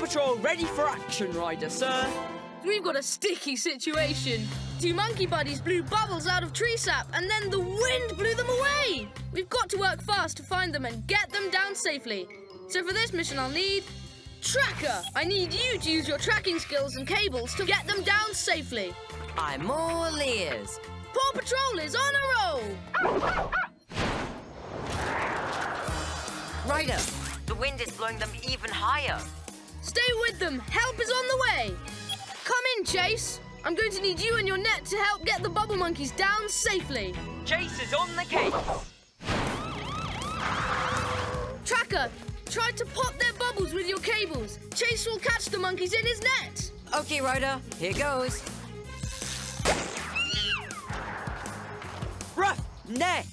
Patrol ready for action, Ryder, sir. We've got a sticky situation. Two monkey buddies blew bubbles out of tree sap and then the wind blew them away. We've got to work fast to find them and get them down safely. So for this mission I'll need Tracker. I need you to use your tracking skills and cables to get them down safely. I'm all ears. Paw Patrol is on a roll. Ryder, the wind is blowing them even higher. Stay with them. Help is on the way. Come in, Chase. I'm going to need you and your net to help get the bubble monkeys down safely. Chase is on the case. Tracker, try to pop their bubbles with your cables. Chase will catch the monkeys in his net. Okay, Ryder. Here goes. Rough net.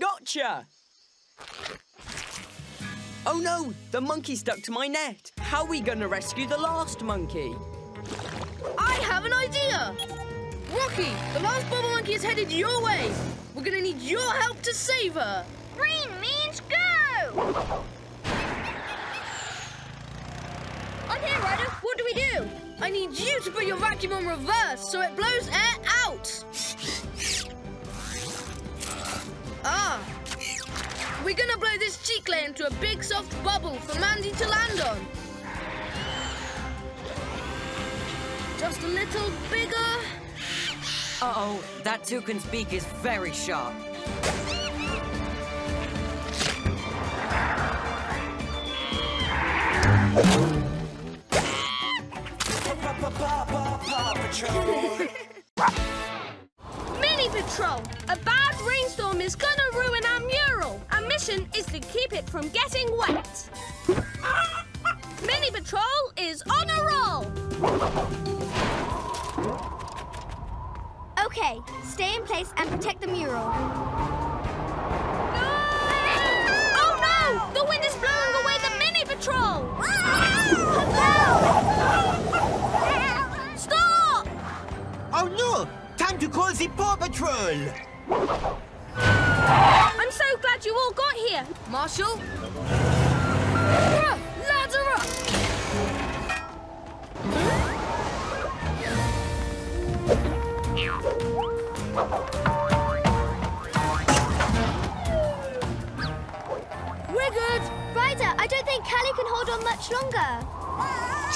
Gotcha! Oh no! The monkey stuck to my net! How are we gonna rescue the last monkey? I have an idea! Rocky, the last bubble monkey is headed your way! We're gonna need your help to save her! Green means go! On here, Ryder! What do we do? I need you to put your vacuum on reverse so it blows air out! Ah! We're gonna blow this Chickaletta into a big soft bubble for Mandy to land on. Just a little bigger. Uh-oh, that toucan's beak is very sharp. Mini Patrol! A bad rainstorm is gonna ruin our mural. Our mission is to keep it from getting wet. Mini Patrol is on a roll. Okay, stay in place and protect the mural. No! Oh no! The wind is blowing away the Mini Patrol! Stop! Oh no! Time to call the Paw Patrol! I'm so glad you all got here. Marshall? Ladder up! We're good! Ryder, I don't think Callie can hold on much longer.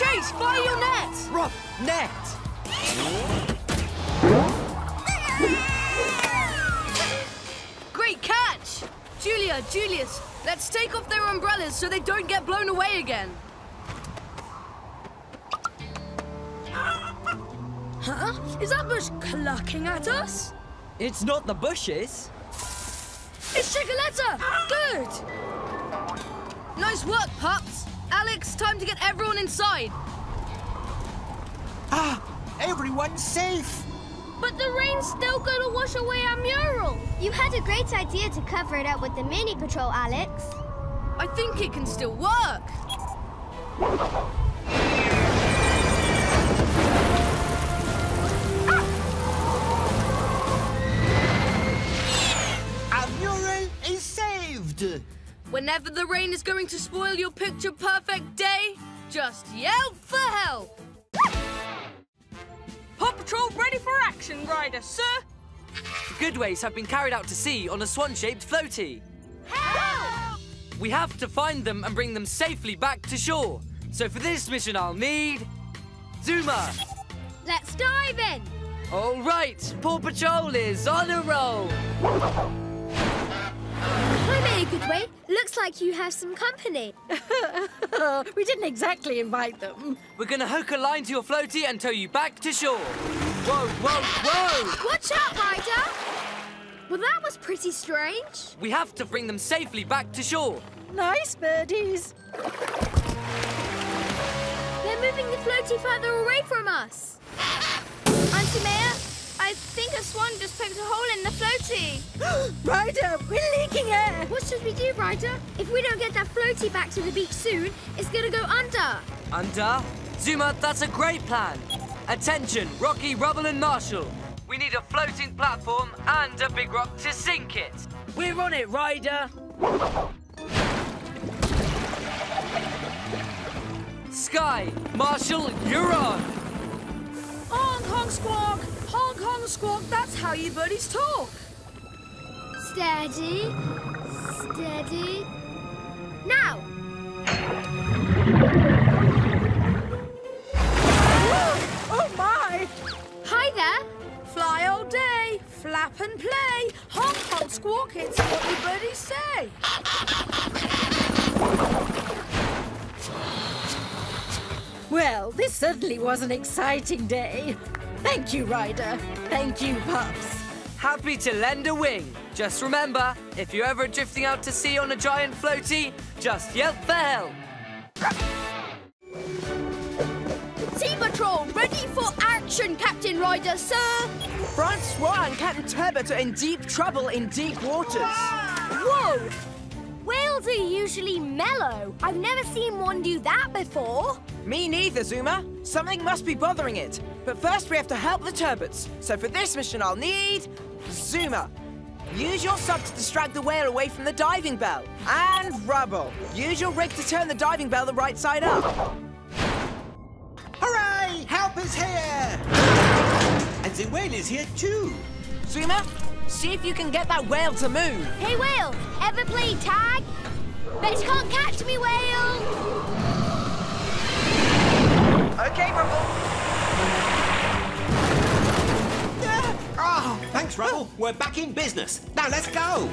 Chase, fire your net! Rough net! Catch! Julia, Julius, let's take off their umbrellas so they don't get blown away again. Huh? Is that bush clucking at us? It's not the bushes. It's Chickaletta! Good! Nice work, pups. Alex, time to get everyone inside. Ah! Everyone's safe! But the rain's still gonna wash away our mural. You had a great idea to cover it up with the Mini Patrol, Alex. I think it can still work. Our mural is saved. Whenever the rain is going to spoil your picture-perfect day, just yell for help. Paw Patrol ready for action, Ryder, sir! Goodways have been carried out to sea on a swan-shaped floaty. Help! We have to find them and bring them safely back to shore. So for this mission I'll need... Zuma! Let's dive in! All right, Paw Patrol is on a roll! Hi, Mayor Goodway. Looks like you have some company. We didn't exactly invite them. We're going to hook a line to your floaty and tow you back to shore. Whoa, whoa, whoa! Watch out, Ryder! Well, that was pretty strange. We have to bring them safely back to shore. Nice birdies. They're moving the floaty further away from us. Auntie Mayor, I think a swan just poked a hole in the floaty. Ryder, we're leaking air. What should we do, Ryder? If we don't get that floaty back to the beach soon, it's going to go under. Under? Zuma, that's a great plan. Attention, Rocky, Rubble and Marshall. We need a floating platform and a big rock to sink it. We're on it, Ryder! Skye, Marshall, you're on! Honk, honk, squawk, that's how you birdies talk! Steady, steady, now! Whoa, oh my! Hi there! Fly all day, flap and play, honk, honk, squawk, it's what you birdies say! Well, this certainly was an exciting day. Thank you, Ryder. Thank you, Pups. Happy to lend a wing. Just remember, if you're ever drifting out to sea on a giant floaty, just yell for help. Sea Patrol, ready for action, Captain Ryder, sir. Francois and Captain Turbot are in deep trouble in deep waters. Wow. Whoa! Whales are usually mellow. I've never seen one do that before. Me neither, Zuma. Something must be bothering it. But first we have to help the Turbots. So for this mission I'll need... Zuma. Use your sub to distract the whale away from the diving bell. And Rubble. Use your rig to turn the diving bell the right side up. Hooray! Help is here! And the whale is here too. Zuma? See if you can get that whale to move. Hey, whale, ever play tag? Bet you can't catch me, whale! Okay, Rubble. Oh, thanks, Rubble. We're back in business. Now let's go.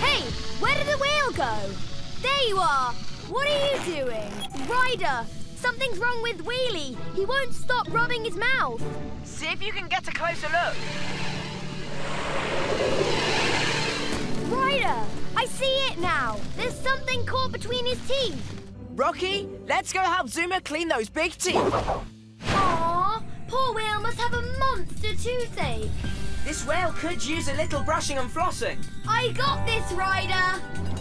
Hey, where did the whale go? There you are. What are you doing? Ryder, something's wrong with Wheelie. He won't stop rubbing his mouth. See if you can get a closer look. Ryder, I see it now. There's something caught between his teeth. Rocky, let's go help Zuma clean those big teeth. Aw, poor whale must have a monster toothache. This whale could use a little brushing and flossing. I got this, Ryder.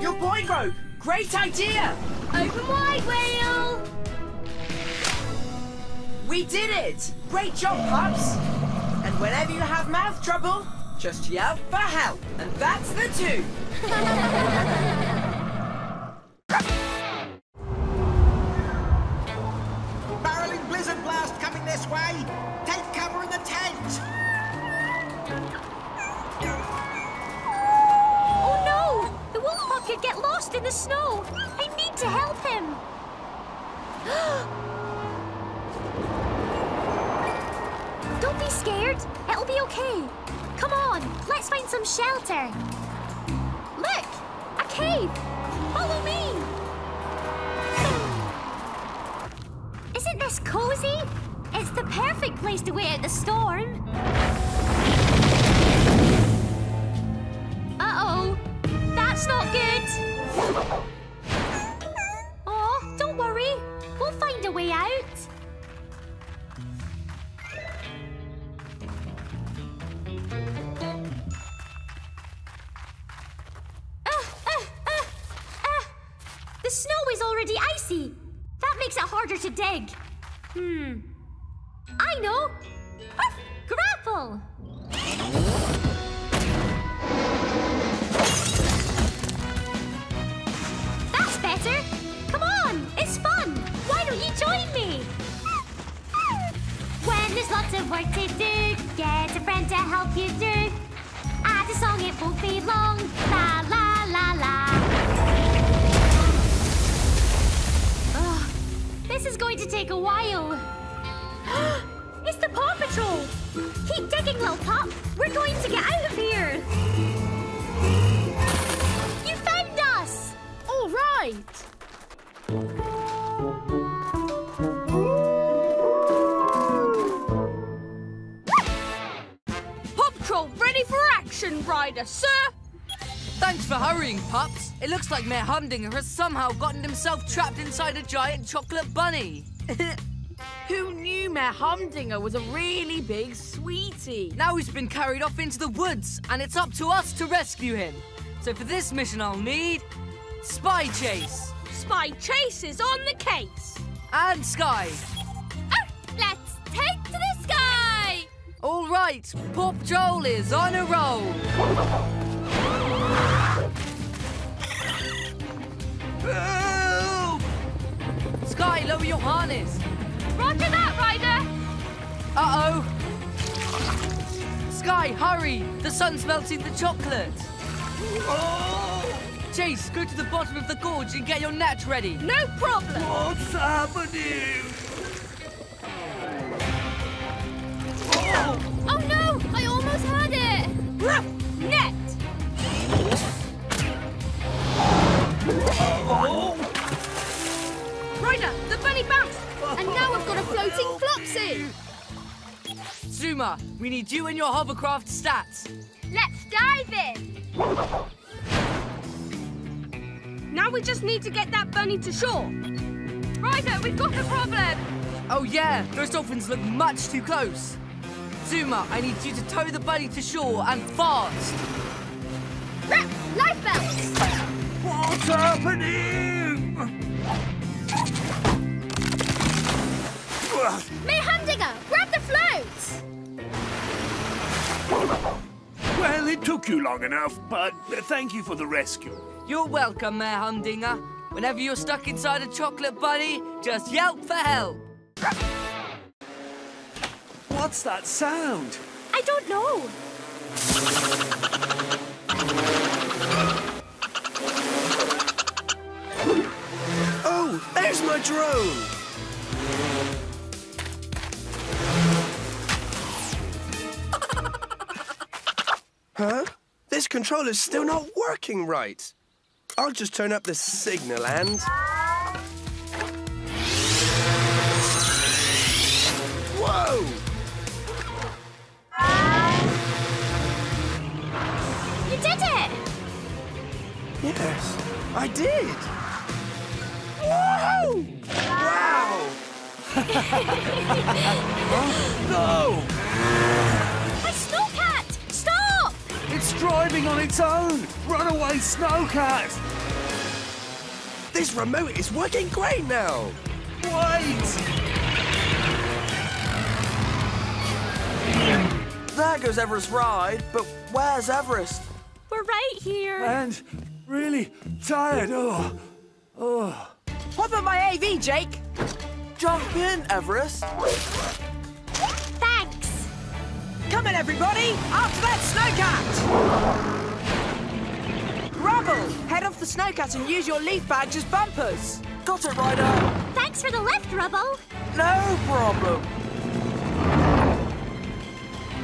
Your buoy rope! Great idea! Open wide, whale! We did it! Great job, Pups! And whenever you have mouth trouble, just yell for help! And that's the two! Barreling blizzard blast coming this way! Take cover in the tent! Could get lost in the snow. I need to help him. Don't be scared. It'll be okay. Come on, let's find some shelter. Look, a cave. Follow me. Isn't this cozy? It's the perfect place to wait out the storm. Uh-oh. That's not good. Oh, don't worry. We'll find a way out. The snow is already icy. That makes it harder to dig. I know. Grapple. Come on, it's fun. Why don't you join me? When there's lots of work to do, get a friend to help you do. Add a song, it won't be long. La la la la. Ugh, this is going to take a while. It's the Paw Patrol. Keep digging, little pup. We're going to get out of here. Right. Paw Patrol, ready for action, Ryder, sir! Thanks for hurrying, Pups. It looks like Mayor Humdinger has somehow gotten himself trapped inside a giant chocolate bunny. Who knew Mayor Humdinger was a really big sweetie? Now he's been carried off into the woods, and it's up to us to rescue him. So for this mission I'll need... Spy Chase! Spy Chase is on the case! and Skye. Oh, let's take to the sky! All right, Paw Patrol is on a roll. Skye, lower your harness. Roger that, Ryder. Uh-oh. Skye, hurry. The sun's melting the chocolate. Oh. Chase, go to the bottom of the gorge and get your net ready. No problem. What's happening? Oh, oh no! I almost had it! Net! Oh. Ryder, the bunny bounced! And now I've got a floating Flopsy! Zuma, we need you and your hovercraft stats. Let's dive in! Now we just need to get that bunny to shore. Ryder, we've got a problem! Oh yeah, those dolphins look much too close. Zuma, I need you to tow the bunny to shore and fast. Rip, life belts! What's happening? Mayor Humdinger, grab the floats! Well, it took you long enough, but thank you for the rescue. You're welcome, Mayor Humdinger. Whenever you're stuck inside a chocolate bunny, just yelp for help. What's that sound? I don't know. Oh, there's my drone. Huh? This controller's still not working right. I'll just turn up the signal and... Whoa! Yes, I did! Whoa! Wow! Oh, no! My snowcat! Stop! It's driving on its own! Runaway snowcat! This remote is working great now! Wait! There goes Everest Ride, but where's Everest? We're right here. And... really tired. Oh, oh. Hop on my AV, Jake. Jump in, Everest. Thanks. Come in, everybody. After that snowcat. Rubble, head off the snowcat and use your leaf bags as bumpers. Got it, Ryder. Thanks for the lift, Rubble. No problem.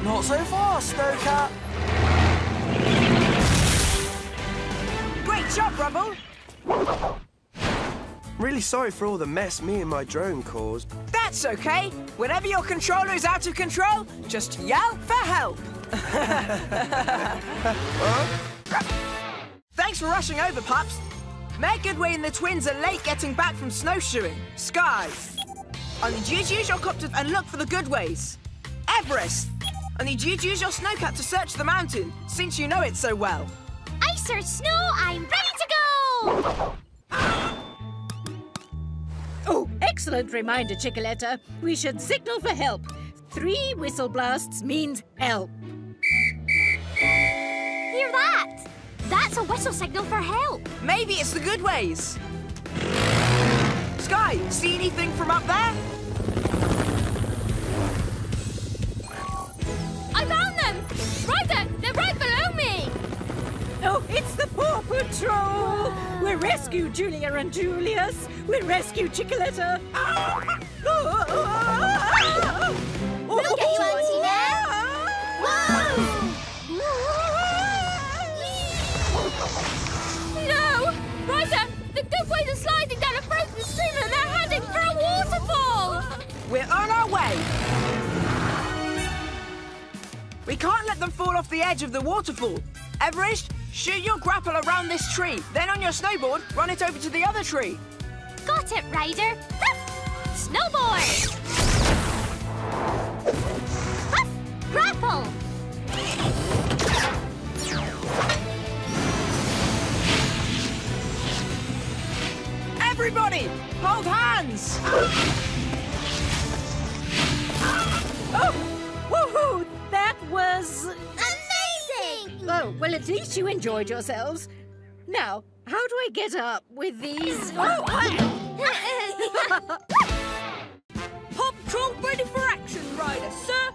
Not so fast, snowcat. Great job, Rubble! Really sorry for all the mess me and my drone caused. That's okay. Whenever your controller is out of control, just yell for help. Huh? Thanks for rushing over, pups. Mayor Goodway and the twins are late getting back from snowshoeing. Skye, I need you to use your copter and look for the Goodways. Everest, I need you to use your snowcat to search the mountain, since you know it so well. I search snow, I'm ready to go! Oh, excellent reminder, Chickaletta. We should signal for help. 3 whistle blasts means help. Hear that? That's a whistle signal for help. Maybe it's the Goodways. Skye, see anything from up there? I found them! Right there, they're right below me! Oh, it's the Paw Patrol! Wow. We rescued Julia and Julius. We rescued Chickaletta. We'll get you, Auntie Nan. Whoa! No! Ryder, the Goodways are sliding down a frozen stream and they're heading for a waterfall! We're on our way. We can't let them fall off the edge of the waterfall. Everest, shoot your grapple around this tree, then on your snowboard, run it over to the other tree. Got it, Ryder. Ruff! Snowboard! Ruff! Grapple! Everybody, Hold hands! Oh! Woohoo! That was... amazing! Oh, well, at least you enjoyed yourselves. Now, how do I get up with these... Oh! Paw Patrol ready for action, Ryder, sir!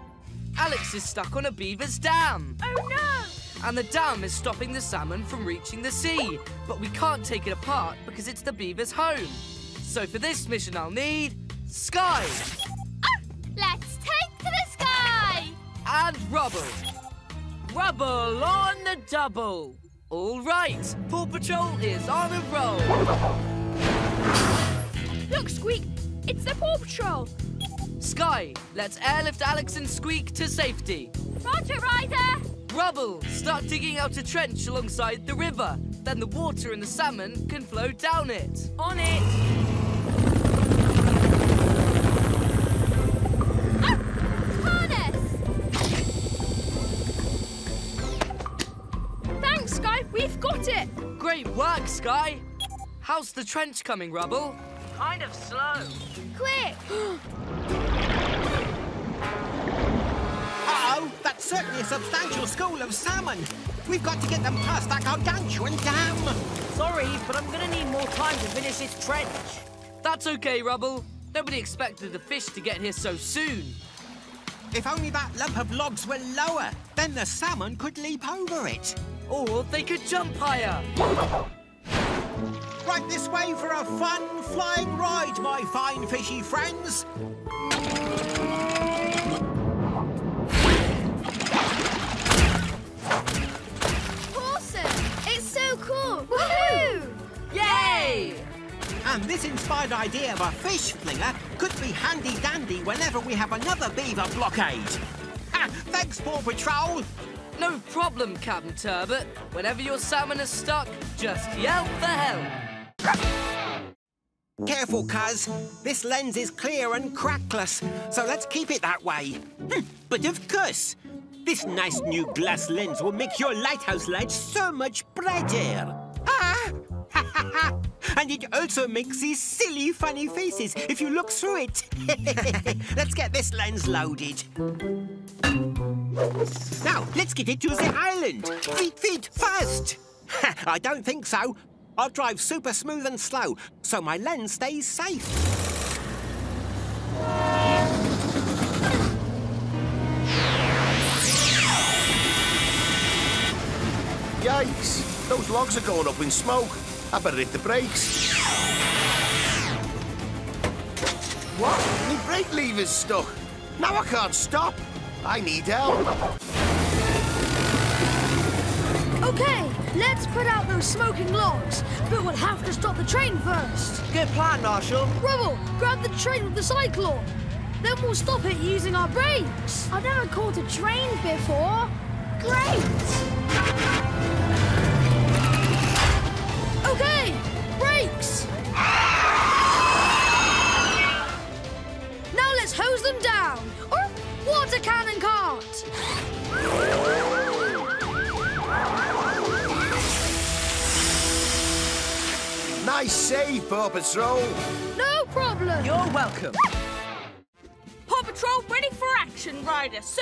Alex is stuck on a beaver's dam. Oh, no! And the dam is stopping the salmon from reaching the sea. But we can't take it apart because it's the beaver's home. So for this mission, I'll need Skye. Oh, let's take to the sky! And Rubble. Rubble on the double. All right, Paw Patrol is on a roll. Look, Squeak, it's the Paw Patrol. Skye, let's airlift Alex and Squeak to safety. Roger, Ryder! Rubble, start digging out a trench alongside the river. Then the water and the salmon can flow down it. On it! Oh! Harness! Thanks, Skye, we've got it! Great work, Skye! How's the trench coming, Rubble? Kind of slow. Quick! Uh-oh, that's certainly a substantial school of salmon. We've got to get them past that gargantuan dam. Sorry, but I'm going to need more time to finish this trench. That's OK, Rubble. Nobody expected the fish to get here so soon. If only that lump of logs were lower, then the salmon could leap over it. Or they could jump higher. Right this way for a fun flying ride, my fine fishy friends. Awesome! It's so cool! Woohoo! Yay! And this inspired idea of a fish flinger could be handy dandy whenever we have another beaver blockade. Ha! Thanks, Paw Patrol! No problem, Captain Turbot. Whenever your salmon is stuck, just yell for help. Careful, cuz. This lens is clear and crackless, so let's keep it that way. But of course, this nice new glass lens will make your lighthouse light so much brighter. Ah! Ha ha ha! And it also makes these silly, funny faces if you look through it. Let's get this lens loaded. Now, let's get it to the island. Feet, fast. I don't think so. I'll drive super smooth and slow, so my lens stays safe. Yikes! Those logs are going up in smoke. I better hit the brakes. What? The brake lever's stuck. Now I can't stop. I need help. Okay, let's put out those smoking logs, but we'll have to stop the train first. Good plan, Marshall. Rubble, grab the train with the cyclone. Then we'll stop it using our brakes. I've never caught a train before. Great. Okay, brakes. Now let's hose them down. Water cannon cart! Nice save, Paw Patrol! No problem! You're welcome. Paw Patrol ready for action, Ryder, sir!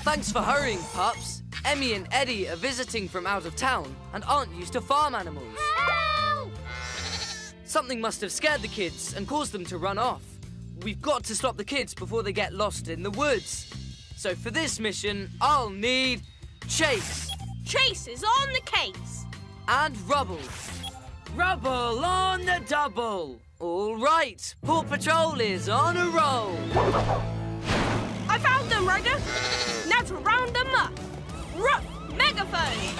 Thanks for hurrying, pups. Emmy and Eddie are visiting from out of town and aren't used to farm animals. Help! Something must have scared the kids and caused them to run off. We've got to stop the kids before they get lost in the woods. So for this mission, I'll need Chase. Chase is on the case. And Rubble. Rubble on the double. All right, Paw Patrol is on a roll. I found them, Ryder. Now to round them up. Megaphone.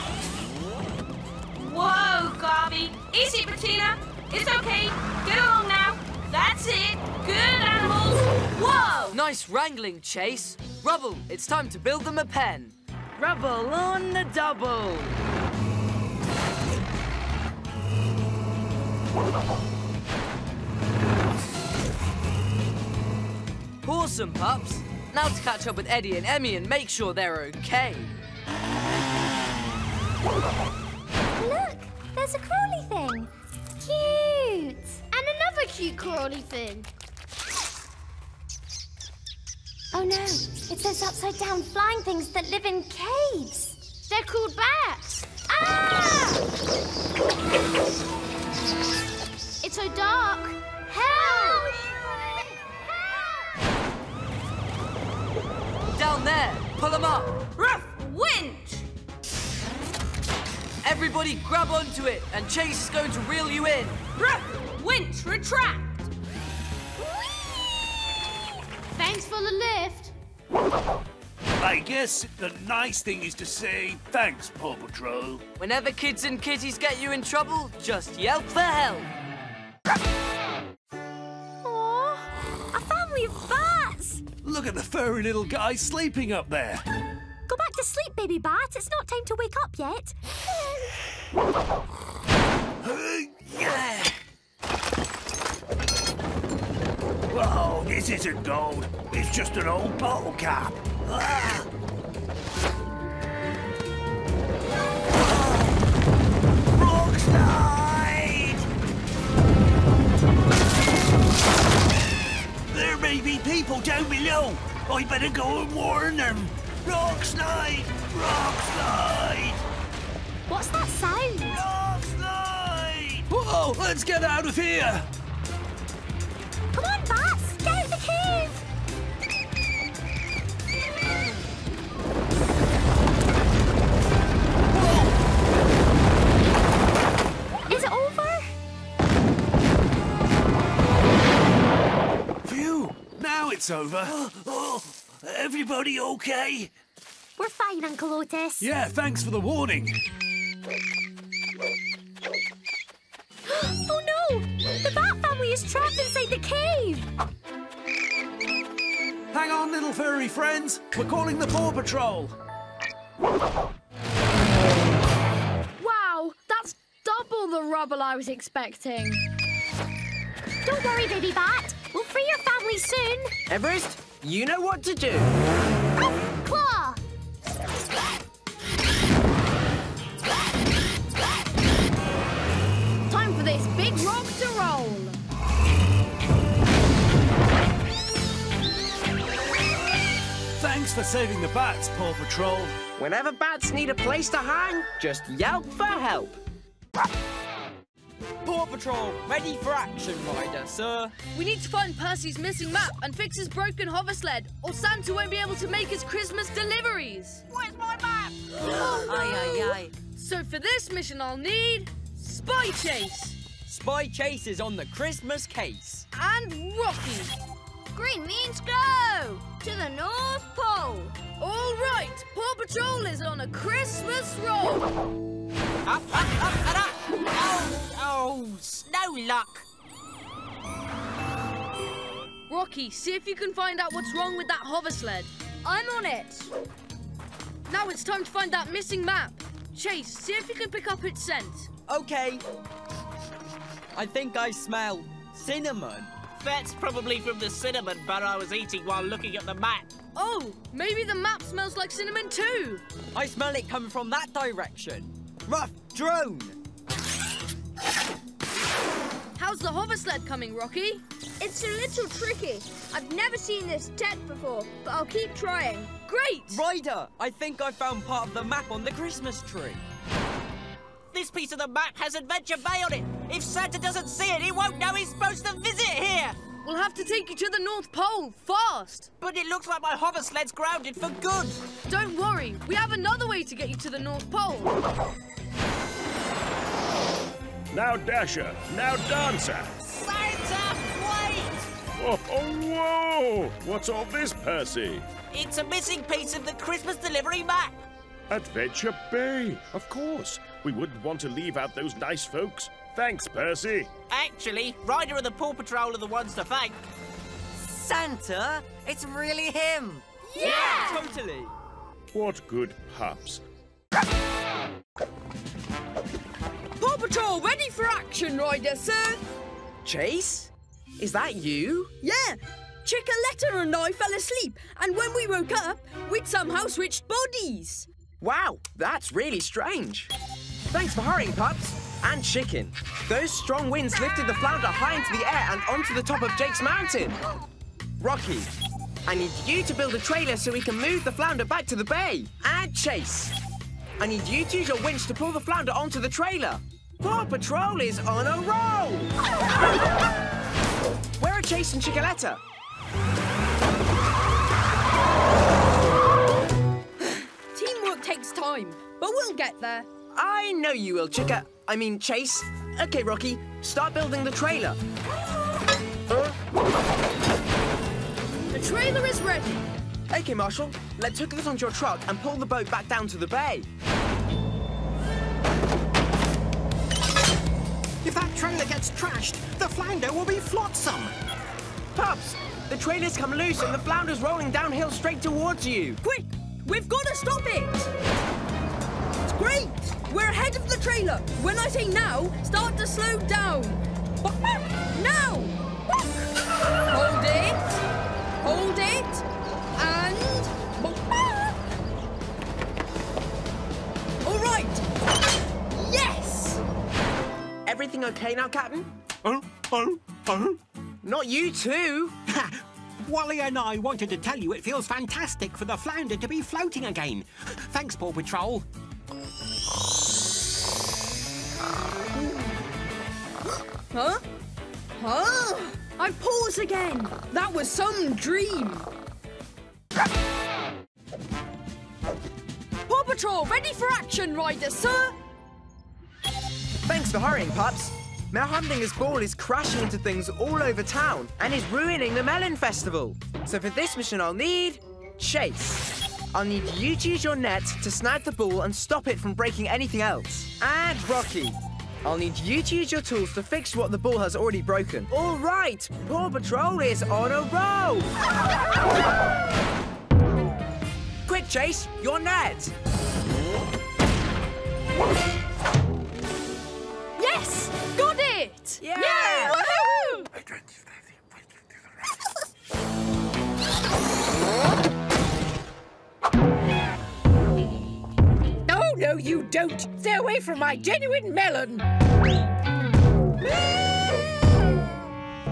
Whoa, Garvey. Easy, Bettina. It's okay. Get along now. That's it. Good animals. Whoa! Nice wrangling, Chase. Rubble, it's time to build them a pen. Rubble on the double. Awesome, pups. Now to catch up with Eddie and Emmy and make sure they're okay. Look, there's a crawly thing. Cute. And another cute crawly thing. Oh no, it's those upside down flying things that live in caves. They're called bats. Ah! It's so dark. Help! Help! Down there, pull them up. Ruff, winch! Everybody grab onto it and Chase is going to reel you in. Ruff, winch, retract. Thanks for the lift. I guess the nice thing is to say thanks, Paw Patrol. Whenever kids and kitties get you in trouble, just yelp for help. Aww, a family of bats. Look at the furry little guy sleeping up there. Go back to sleep, baby bat. It's not time to wake up yet. Yeah. Whoa, this isn't gold. It's just an old bottle cap. Ah. Rockslide! There may be people down below. I better go and warn them. Rockslide! Rockslide! What's that sound? Rockslide! Whoa, let's get out of here! Come on, bats! Get out of the cave! Whoa. Is it over? Phew! Now it's over. Everybody okay? We're fine, Uncle Otis. Yeah, thanks for the warning. Oh no! The bat family is trapped inside the cave! Hang on, little furry friends! We're calling the Paw Patrol! Wow! That's double the rubble I was expecting! Don't worry, baby bat! We'll free your family soon! Everest, you know what to do! Oh, claw! This big rock to roll. Thanks for saving the bats, Paw Patrol. Whenever bats need a place to hang, just yelp for help. Paw Patrol, ready for action, Ryder, sir. We need to find Percy's missing map and fix his broken hover sled, or Santa won't be able to make his Christmas deliveries. Where's my map? Oh, no. Aye, aye, aye. So for this mission, I'll need Spy Chase. Spy Chase is on the Christmas case. And Rocky. Green means go! To the North Pole. All right, Paw Patrol is on a Christmas roll. Up, up, up, and up. Oh, snow luck. Rocky, see if you can find out what's wrong with that hover sled. I'm on it. Now it's time to find that missing map. Chase, see if you can pick up its scent. Okay. I think I smell cinnamon. That's probably from the cinnamon bun I was eating while looking at the map. Oh, maybe the map smells like cinnamon too. I smell it coming from that direction. Rough drone. How's the hover sled coming, Rocky? It's a little tricky. I've never seen this tent before, but I'll keep trying. Great! Ryder, I think I found part of the map on the Christmas tree. This piece of the map has Adventure Bay on it. If Santa doesn't see it, he won't know he's supposed to visit here. We'll have to take you to the North Pole, fast. But it looks like my hover sled's grounded for good. Don't worry, we have another way to get you to the North Pole. Now Dasher, now Dancer. Santa, wait! Oh, whoa! What's all this, Percy? It's a missing piece of the Christmas delivery map. Adventure Bay, of course. We wouldn't want to leave out those nice folks. Thanks, Percy. Actually, Ryder and the Paw Patrol are the ones to thank. Santa? It's really him. Yeah! Totally. What good pups. Paw Patrol, ready for action, Ryder, sir. Chase? Is that you? Yeah. Chickaletta and I fell asleep, and when we woke up, we'd somehow switched bodies. Wow, that's really strange. Thanks for hurrying, pups. and chicken. Those strong winds lifted the flounder high into the air and onto the top of Jake's mountain. Rocky, I need you to build a trailer so we can move the flounder back to the bay. And Chase, I need you to use your winch to pull the flounder onto the trailer. Paw Patrol is on a roll! Where are Chase and Chickaletta? Teamwork takes time, but we'll get there. I know you will, Chicka. I mean, Chase. Okay, Rocky, start building the trailer. The trailer is ready. Okay, Marshall, let's hook this onto your truck and pull the boat back down to the bay. If that trailer gets trashed, the flounder will be flotsam. Pups, the trailer's come loose and the flounder's rolling downhill straight towards you. Quick, we've got to stop it. Great! We're ahead of the trailer. When I say now, start to slow down. Now! Hold it, and... All right! Yes! Everything okay now, Captain? Not you too. Wally and I wanted to tell you it feels fantastic for the flounder to be floating again. Thanks, Paw Patrol. Huh? Huh? I paused again. That was some dream. Paw Patrol, ready for action, Ryder, sir. Thanks for hurrying, pups. Mayor Humdinger's ball is crashing into things all over town and is ruining the Melon Festival. So for this mission, I'll need Chase. I'll need you to use your net to snag the ball and stop it from breaking anything else. And Rocky, I'll need you to use your tools to fix what the ball has already broken. All right, Paw Patrol is on a roll! Quick, Chase, your net! Yes! Got it! Yeah! Yeah. Woohoo! No, you don't! Stay away from my genuine melon!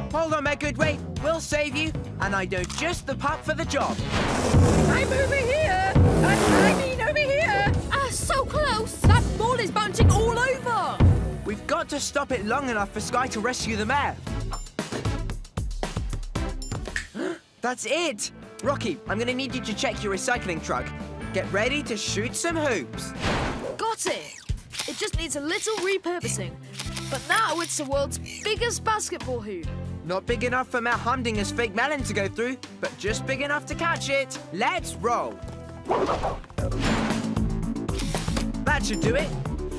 Hold on, Mayor Goodway. We'll save you, and I know just the pup for the job. I'm over here! I mean over here! Ah, so close! That ball is bouncing all over! We've got to stop it long enough for Skye to rescue the mayor. That's it! Rocky, I'm going to need you to check your recycling truck. Get ready to shoot some hoops. Got it. It just needs a little repurposing. But now it's the world's biggest basketball hoop. Not big enough for Mayor Humdinger's fake melon to go through, but just big enough to catch it. Let's roll. That should do it.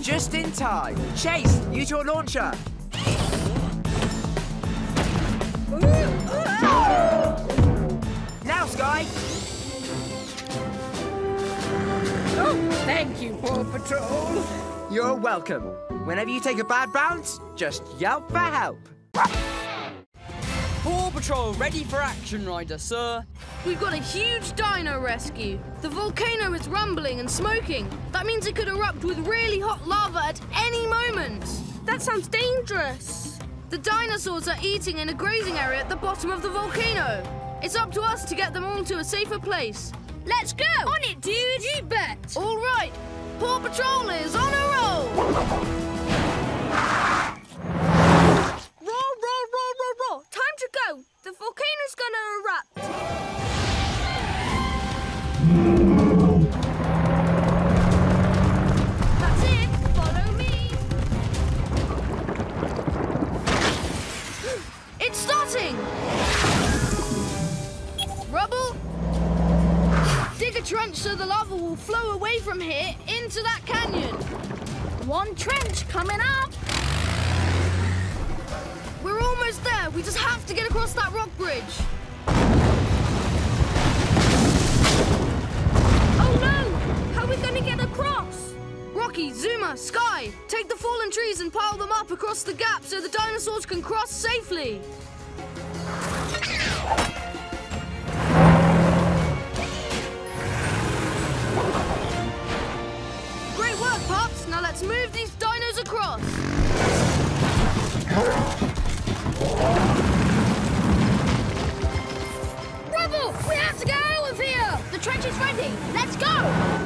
Just in time. Chase, use your launcher. Now, Skye. Oh, thank you, Paw Patrol. You're welcome. Whenever you take a bad bounce, just yelp for help. Paw Patrol ready for action, Ryder, sir. We've got a huge dino rescue. The volcano is rumbling and smoking. That means it could erupt with really hot lava at any moment. That sounds dangerous. The dinosaurs are eating in a grazing area at the bottom of the volcano. It's up to us to get them all to a safer place. Let's go! On it, dude! You bet! All right, Paw Patrol is on a roll! Roar, roar, roar, roar, roar! Time to go! The volcano's gonna erupt! That's it! Follow me! It's starting! Rubble! Dig a trench so the lava will flow away from here into that canyon. One trench coming up. We're almost there. We just have to get across that rock bridge. Oh no! How are we going to get across? Rocky, Zuma, Skye, take the fallen trees and pile them up across the gap so the dinosaurs can cross safely. Great work, pups! Now let's move these dinos across! ready. Let's go.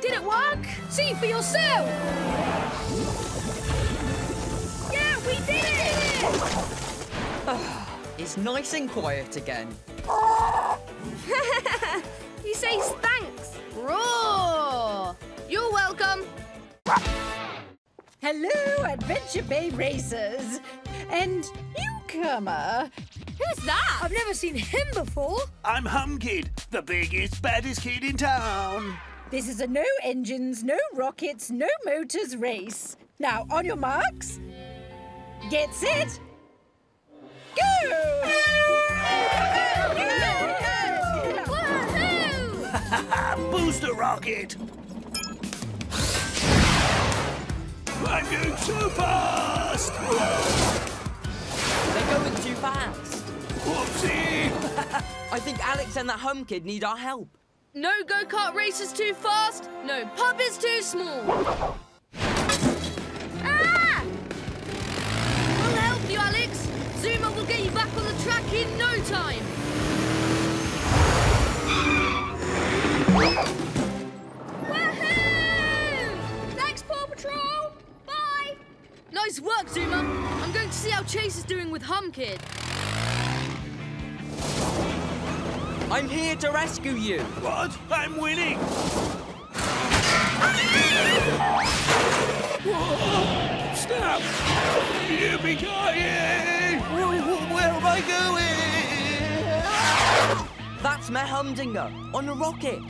Did it work? See for yourself. Yeah, we did it. Oh, it's nice and quiet again. He says thanks. Roar. You're welcome. Hello, Adventure Bay racers. And newcomer. Who's that? I've never seen him before. I'm Humkid, the biggest, baddest kid in town. This is a no engines, no rockets, no motors race. Now, on your marks. Get set. Go! Woohoo! Booster rocket. I'm going too fast! They're going too fast. Whoopsie! I think Alex and that Humkid need our help. No go-kart race is too fast, no pub is too small. Ah! I'll help you, Alex. Zuma will get you back on the track in no time. Woohoo! Thanks, Paw Patrol! Nice work, Zuma. I'm going to see how Chase is doing with Humkid. I'm here to rescue you. What? I'm winning. Whoa. Stop! You be dying. Where am I going? That's Mayor Humdinger on a rocket.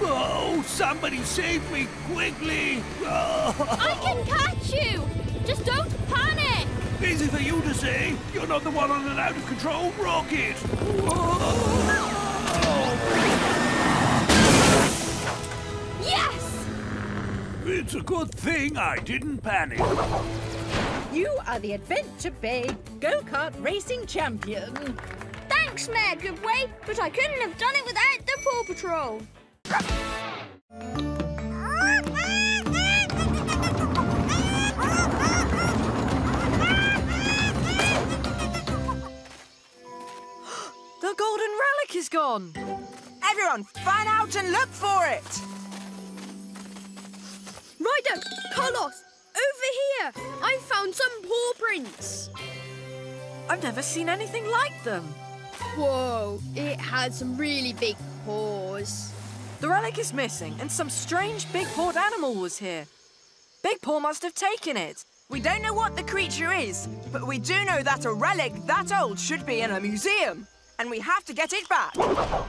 Oh, somebody save me quickly! Oh. I can catch you. Just don't panic! Easy for you to say. You're not the one on an out-of-control rocket. Whoa. Yes! It's a good thing I didn't panic. You are the Adventure Bay go-kart racing champion. Thanks, Mayor Goodway, but I couldn't have done it without the Paw Patrol. The golden relic is gone. Everyone, fan out and look for it. Ryder, Carlos, over here. I found some paw prints. I've never seen anything like them. Whoa, it had some really big paws. The relic is missing and some strange big-pawed animal was here. Big Paw must have taken it. We don't know what the creature is, but we do know that a relic that old should be in a museum. And we have to get it back. Ryder,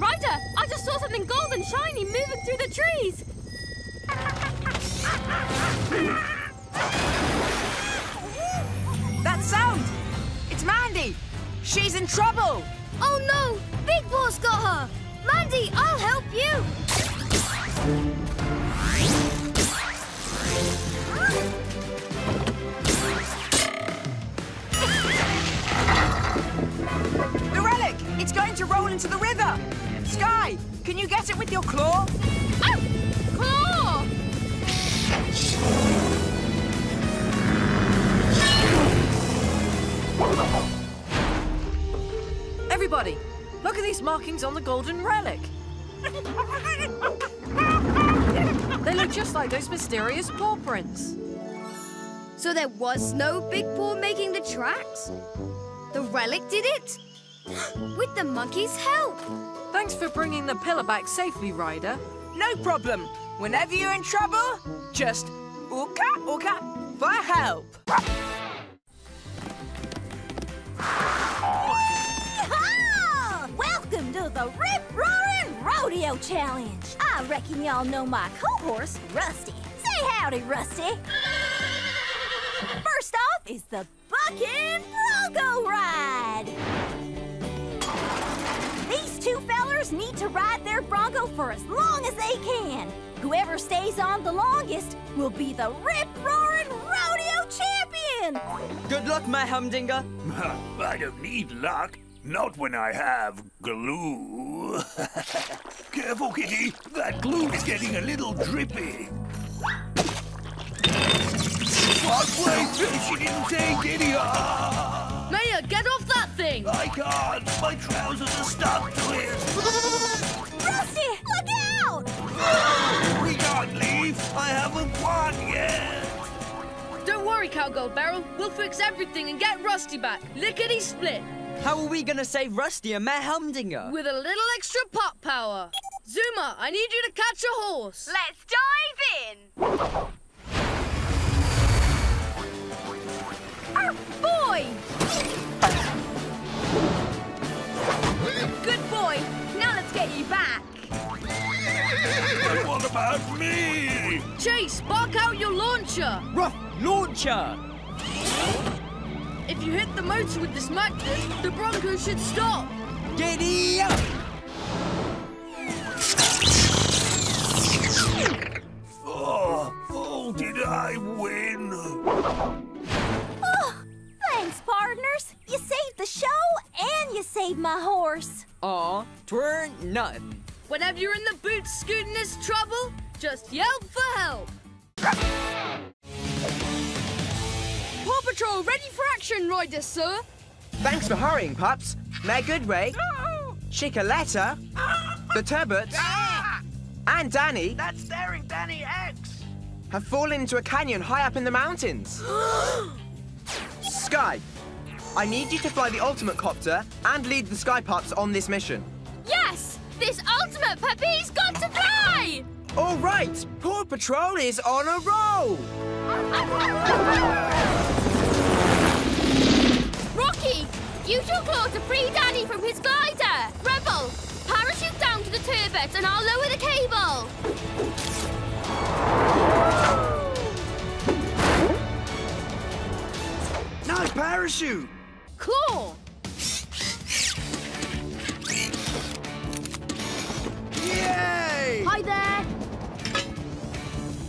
I just saw something gold and shiny moving through the trees. That sound! It's Mandy! She's in trouble! Oh no! Big Paw's got her! Mandy, I'll help you! The relic! It's going to roll into the river! Skye, can you get it with your claw? Oh! Claw! Everybody, look at these markings on the golden relic. They look just like those mysterious paw prints. So there was no Big Paw making the tracks? The relic did it? With the monkey's help. Thanks for bringing the pillar back safely, Ryder. No problem. Whenever you're in trouble, just ooka ooka for help. Welcome to the Rip Roaring Rodeo Challenge. I reckon y'all know my co-horse, Rusty. Say howdy, Rusty. First off is the Bucking Brogo Ride! These two fellers need to ride their bronco for as long as they can. Whoever stays on the longest will be the Rip-Roaring Rodeo Champion! Good luck, Mayor Humdinger. I don't need luck. Not when I have glue. Careful, kitty. That glue is getting a little drippy. Halfway through, she didn't take any. Mayor, get off that thing! I can't. My trousers are stuck to it. Rusty, look out! Oh, we can't leave. I haven't won yet. Don't worry, Cowgirl Beryl. We'll fix everything and get Rusty back. Lickety split. How are we gonna save Rusty and Mayor Humdinger? With a little extra pop power. Zuma, I need you to catch a horse. Let's dive in. Oh, boy! Good boy. Now let's get you back. But what about me? Chase, bark out your launcher. Rough launcher. If you hit the motor with this magnet, the Bronco should stop. Giddy up! Oh, did I win? Oh, thanks, partners. You saved the show and you saved my horse. Aw, twern't nothing. Whenever you're in the boots scooting is trouble, just yell for help. Paw Patrol, ready for action, Ryder, sir. Thanks for hurrying, pups. Mayor Goodway, Chickaletta, the Turbots, and Danny. That's staring Danny X. Have fallen into a canyon high up in the mountains. Skye, I need you to fly the ultimate copter and lead the Skye pups on this mission. Yes, this ultimate puppy's got to fly. All right, Paw Patrol is on a roll. Rocky, use your claw to free Danny from his glider. Rubble, parachute down to the turbot and I'll lower the cable. No parachute. Claw. Yay! Hi there.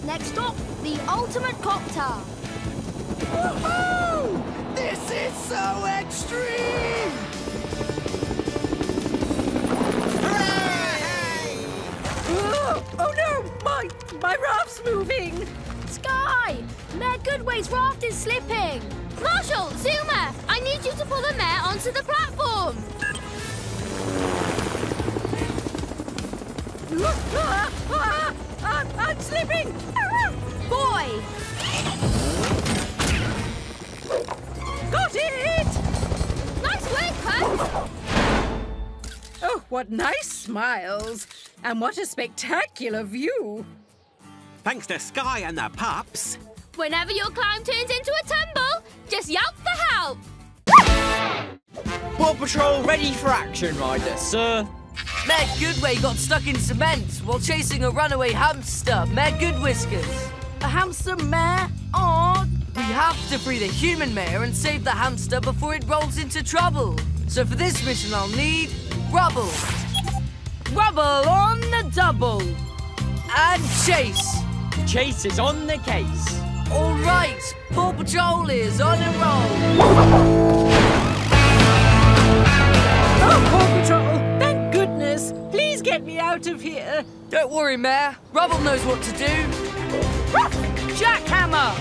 Next up, the ultimate copter. Woohoo! This is so extreme! Hooray! Oh no! My raft's moving! Skye! Mayor Goodway's raft is slipping! Marshall! Zuma! I need you to pull the mare onto the platform! I'm slipping! Boy! Got it! Nice work, Pat! Oh, what nice smiles! And what a spectacular view! Thanks to Skye and the pups. Whenever your climb turns into a tumble, just yelp for help! Paw Patrol ready for action, Ryder, sir. Mayor Goodway got stuck in cement while chasing a runaway hamster, Mayor Goodwhiskers. A hamster mare? Aww. We have to free the human mare and save the hamster before it rolls into trouble. So for this mission I'll need Rubble. Rubble on the double. And Chase. Chase is on the case. All right, Paw Patrol is on a roll. Oh, Paw Patrol. Please get me out of here. Don't worry, Mayor. Rubble knows what to do. Jackhammer!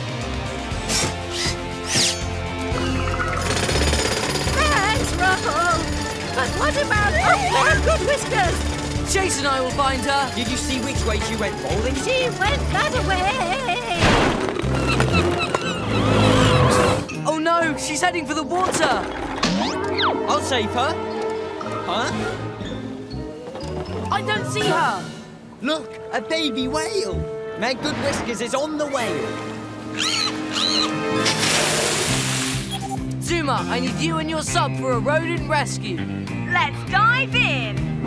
Thanks, Rubble. But what about Mayor Goodwhiskers? Chase and I will find her. Did you see which way she went bowling? She went that way. Oh no, she's heading for the water. I'll save her. Huh? I don't see her. Look, a baby whale. Mayor Goodwhiskers is on the whale. Zuma, I need you and your sub for a rodent rescue. Let's dive in.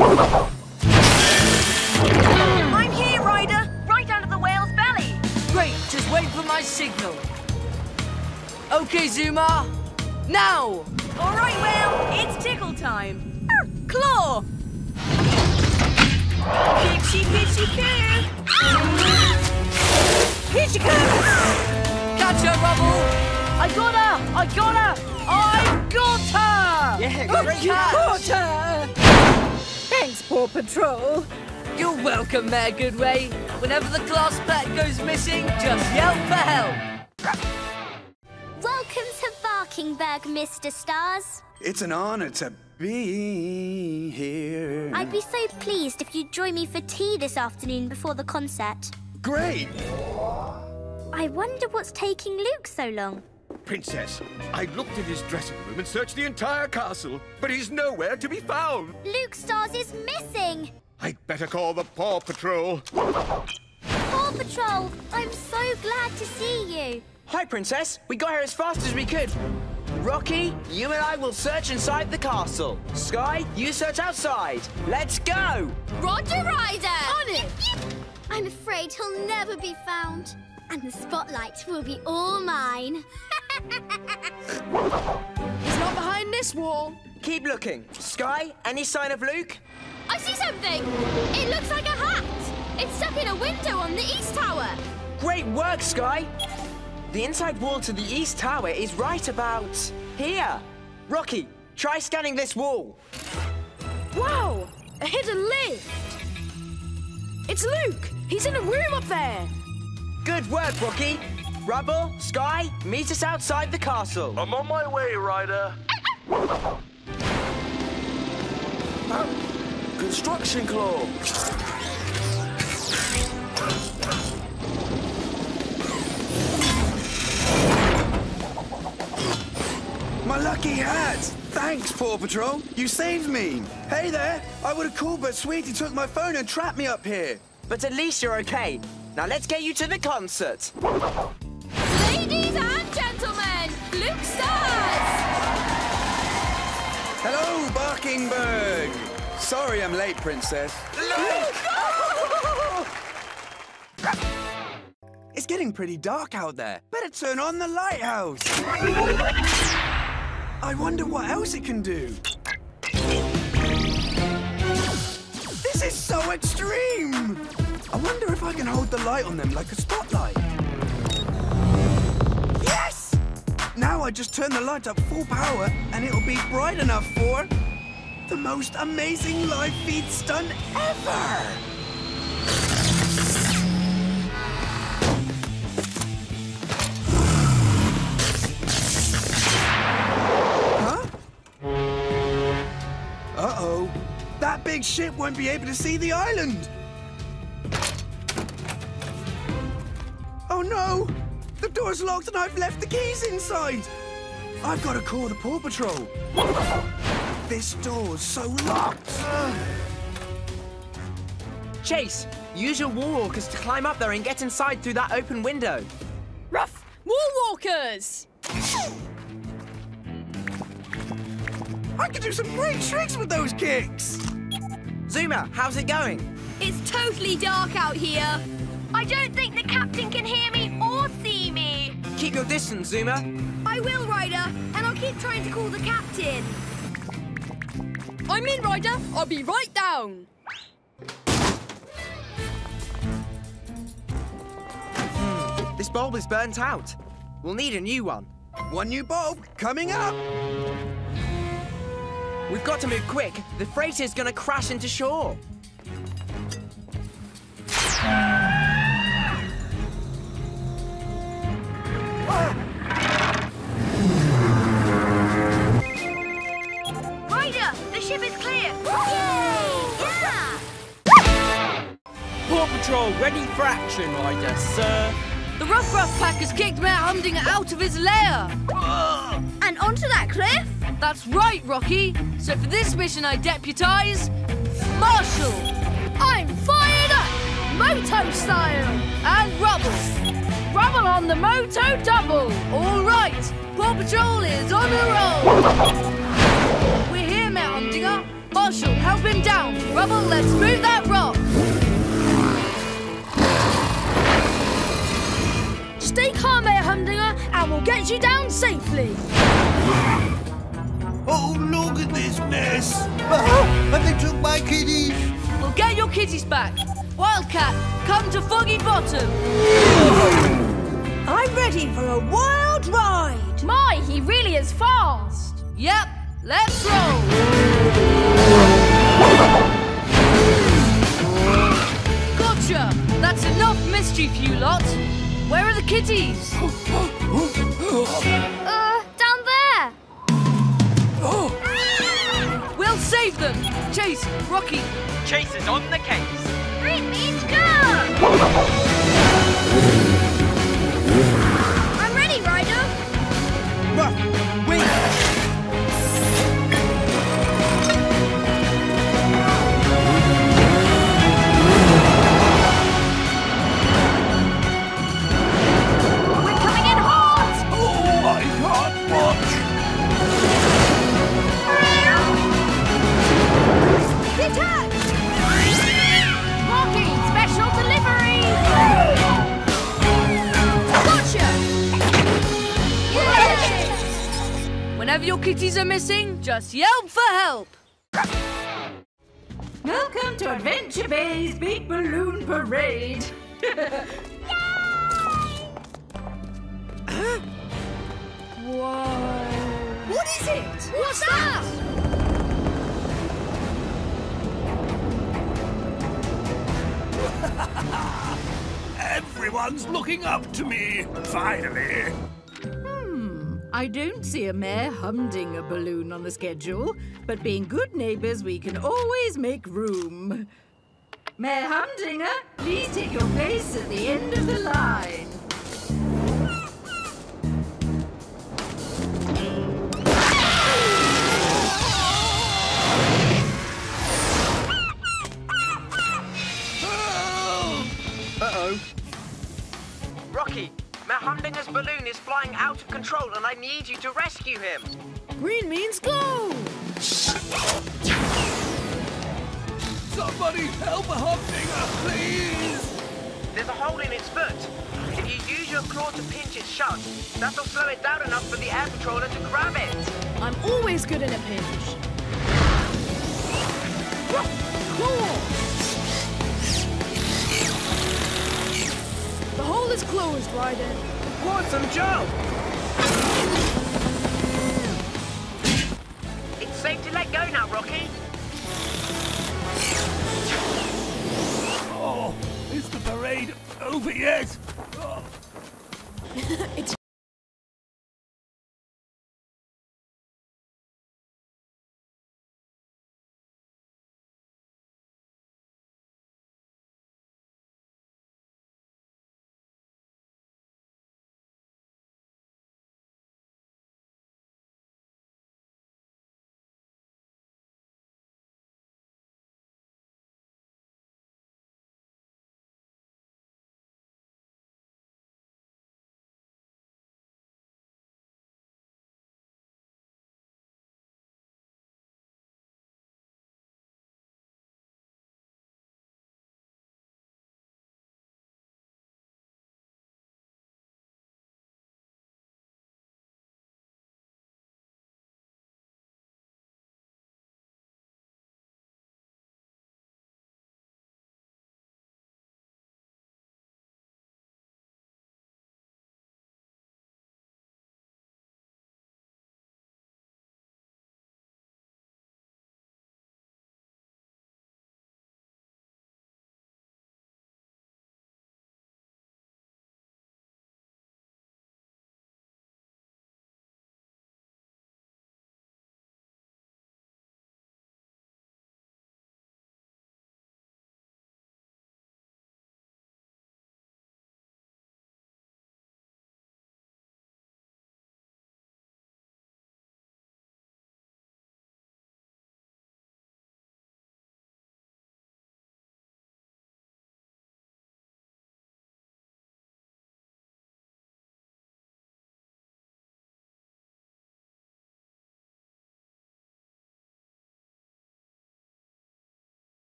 I'm here, Ryder. Right under the whale's belly. Great, just wait for my signal. Okay, Zuma. Now. All right, whale. It's tickle time. Claw. Pitchy, pitchy, coo! Pitchy, coo! Catch her, Rubble! I got her! Yeah, great catch! Thanks, Paw Patrol. You're welcome, Mayor Goodway. Whenever the class pet goes missing, just yell for help. Welcome to Barkingburg, Mr. Starrs. It's an honor to be here. I'd be so pleased if you'd join me for tea this afternoon before the concert. Great! I wonder what's taking Luke so long. Princess, I looked in his dressing room and searched the entire castle, but he's nowhere to be found. Luke Starrs is missing! I'd better call the Paw Patrol. Paw Patrol, I'm so glad to see you. Hi, Princess. We got here as fast as we could. Rocky, you and I will search inside the castle. Skye, you search outside. Let's go! Roger, Ryder! On it! I'm afraid he'll never be found. And the spotlight will be all mine. He's not behind this wall. Keep looking. Skye, any sign of Luke? I see something! It looks like a hat! It's stuck in a window on the East Tower! Great work, Skye! The inside wall to the East Tower is right about here. Rocky, try scanning this wall. Wow! A hidden lift! It's Luke! He's in a room up there! Good work, Rocky. Rubble, Skye, meet us outside the castle. I'm on my way, Ryder. Construction claw. My lucky hat! Thanks, Paw Patrol. You saved me. Hey there. I would have called, but Sweetie took my phone and trapped me up here. But at least you're okay. Now let's get you to the concert. Ladies and gentlemen, Luke Starrs! Hello, Barkingberg. Sorry I'm late, Princess. Luke! It's getting pretty dark out there. Better turn on the lighthouse. I wonder what else it can do. This is so extreme! I wonder if I can hold the light on them like a spotlight. Yes! Now I just turn the light up full power and it'll be bright enough for the most amazing live feed stunt ever! Huh? Uh-oh. That big ship won't be able to see the island! Oh no! The door's locked and I've left the keys inside! I've got to call the Paw Patrol! This door's so locked! Chase, use your wall walkers to climb up there and get inside through that open window. Rough! Wall walkers! I could do some great tricks with those kicks! Zuma, how's it going? It's totally dark out here. I don't think the captain can hear me or see me. Keep your distance, Zuma. I will, Ryder, and I'll keep trying to call the captain. I'm in, Ryder. I'll be right down. This bulb is burnt out. We'll need a new one. One new bulb coming up. We've got to move quick. The freighter's going to crash into shore. Ryder, the ship is clear. Yeah! Paw Patrol ready for action, Ryder, sir. The Rough Pack has kicked Mayor Humdinger out of his lair. And onto that cliff? That's right, Rocky. So for this mission, I deputise Marshall. I'm fired up, moto style, and Rubble. Rubble on the moto double. All right, Paw Patrol is on a roll. We're here, Mayor Humdinger. Marshall, help him down. Rubble, let's move that rock. Stay calm, Mayor Humdinger, and we'll get you down safely. Oh, look at this mess. And they took my kitties. We'll get your kitties back. Wildcat, come to Foggy Bottom. I'm ready for a wild ride! My, he really is fast! Yep, let's roll! Gotcha! That's enough mischief, you lot! Where are the kitties? Down there! Oh. Save them! Chase, Rocky! Chase is on the case! Bring me Skye! I'm ready, Ryder! Ruff! Wait! Whenever your kitties are missing, just yelp for help! Welcome to Adventure Bay's Big Balloon Parade! Yay! Whoa! What is it? What's that? Everyone's looking up to me, finally! I don't see a Mayor Humdinger balloon on the schedule, but being good neighbours, we can always make room. Mayor Humdinger, please take your place at the end of the line. Uh-oh. Rocky. Mayor Humdinger's balloon is flying out of control and I need you to rescue him. Green means go! Somebody help a Humdinger, please! There's a hole in its foot. If you use your claw to pinch it shut, that'll slow it down enough for the air patroller to grab it. I'm always good in a pinch. Claw! The hole is closed, Ryder. Awesome job! It's safe to let go now, Rocky. Oh, is the parade over yet? Oh. It's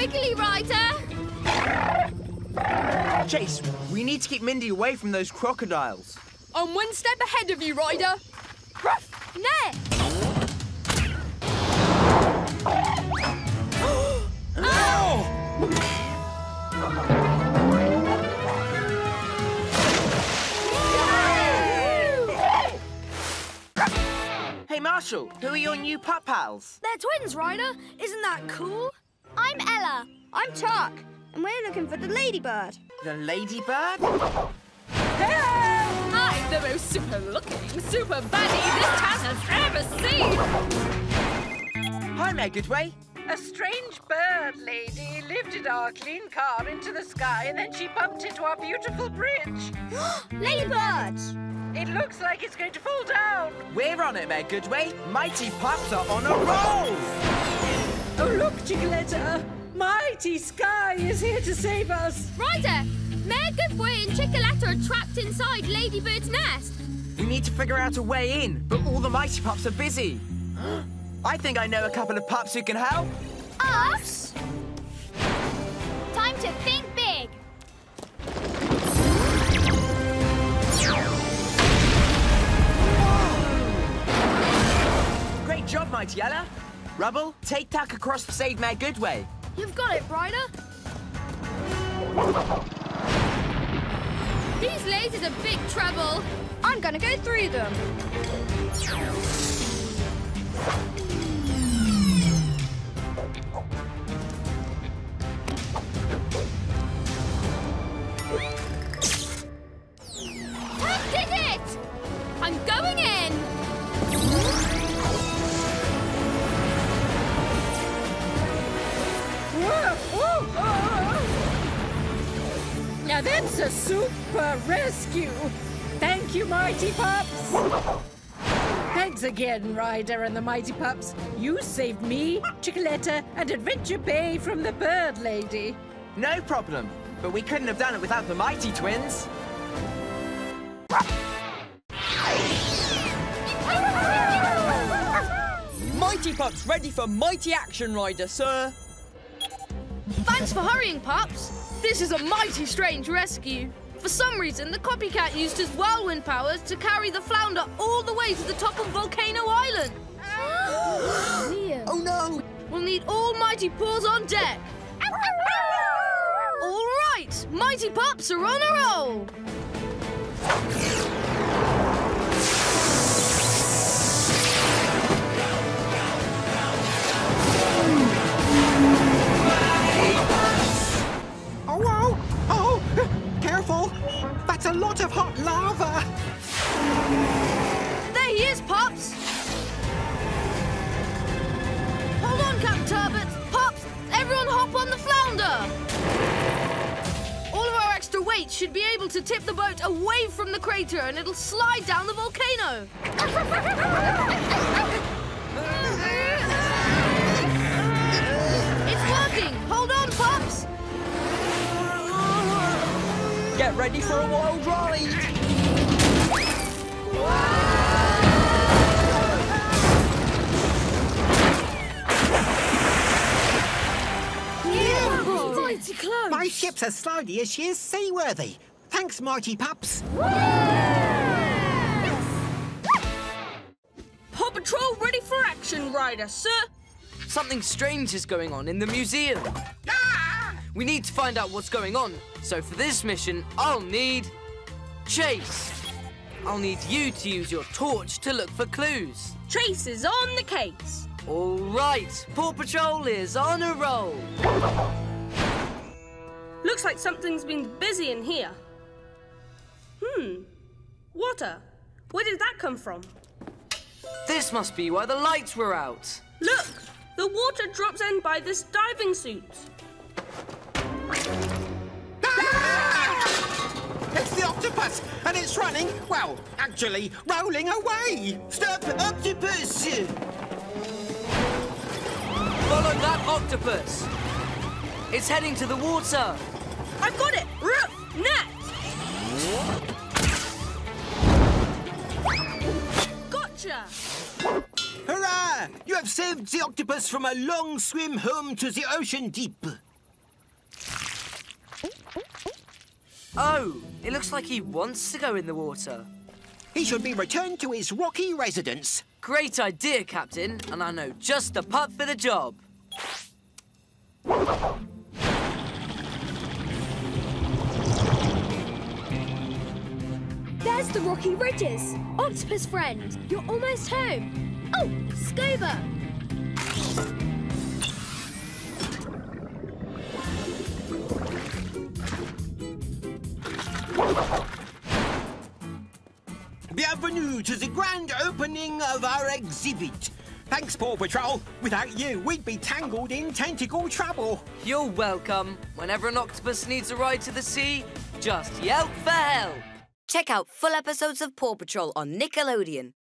quickly, Ryder! Chase, we need to keep Mindy away from those crocodiles. I'm one step ahead of you, Ryder. Ruff, net! Ow! Hey, Marshall, who are your new pup pals? They're twins, Ryder. Isn't that cool? I'm Ella. I'm Chuck. And we're looking for the Ladybird. The Ladybird? Hello! I'm the most super-looking, super bunny this town has ever seen. Hi, Mayor Goodway. A strange bird lady lifted our clean car into the sky and then she bumped into our beautiful bridge. Ladybirds! It looks like it's going to fall down. We're on it, Mayor Goodway. Mighty pups are on a roll! Oh, look, Chickaletta. Mighty Skye is here to save us. Ryder, Mayor Goodway and Chickaletta are trapped inside Ladybird's nest. We need to figure out a way in, but all the mighty pups are busy. I think I know a couple of pups who can help. Us? Time to think big. Great job, Mighty Ella. Rubble, take Tuck across to save Mayor Goodway. You've got it, Ryder. These ladies are big trouble. I'm gonna go through them. I did it! I'm going in! Now that's a super rescue. Thank you, Mighty Pups. Thanks again, Ryder and the Mighty Pups. You saved me, Chickaletta, and Adventure Bay from the bird lady. No problem, but we couldn't have done it without the Mighty Twins. Mighty Pups ready for mighty action, Ryder, sir. Thanks for hurrying, Pups. This is a mighty strange rescue. For some reason, the copycat used his whirlwind powers to carry the flounder all the way to the top of Volcano Island. Oh, no! We'll need all mighty paws on deck. All right, Mighty Pups are on a roll. Careful! That's a lot of hot lava! There he is, Pops! Hold on, Captain Turbot! Pops, everyone hop on the flounder! All of our extra weight should be able to tip the boat away from the crater and it'll slide down the volcano! It's working! Hold on, Pops! Get ready for a wild ride! Mighty close! My ship's as slidey as she is seaworthy. Thanks, Mighty Pups. Paw Patrol ready for action, Ryder, sir. Something strange is going on in the museum. We need to find out what's going on, so for this mission, I'll need Chase. I'll need you to use your torch to look for clues. Chase is on the case. All right, Paw Patrol is on a roll. Looks like something's been busy in here. Water. Where did that come from? This must be why the lights were out. Look, the water drops in by this diving suit. Ah! It's the octopus, and it's running, well, actually, rolling away. Stop, octopus! Follow that octopus. It's heading to the water. I've got it. Roof, net. Gotcha. Hurrah! You have saved the octopus from a long swim home to the ocean deep. Oh, it looks like he wants to go in the water. He should be returned to his rocky residence. Great idea, Captain, and I know just the pup for the job. There's the rocky ridges. Octopus friend, you're almost home. Oh, scuba! Bienvenue to the grand opening of our exhibit. Thanks, Paw Patrol. Without you, we'd be tangled in tentacle trouble. You're welcome. Whenever an octopus needs a ride to the sea, just yelp for help. Check out full episodes of Paw Patrol on Nickelodeon.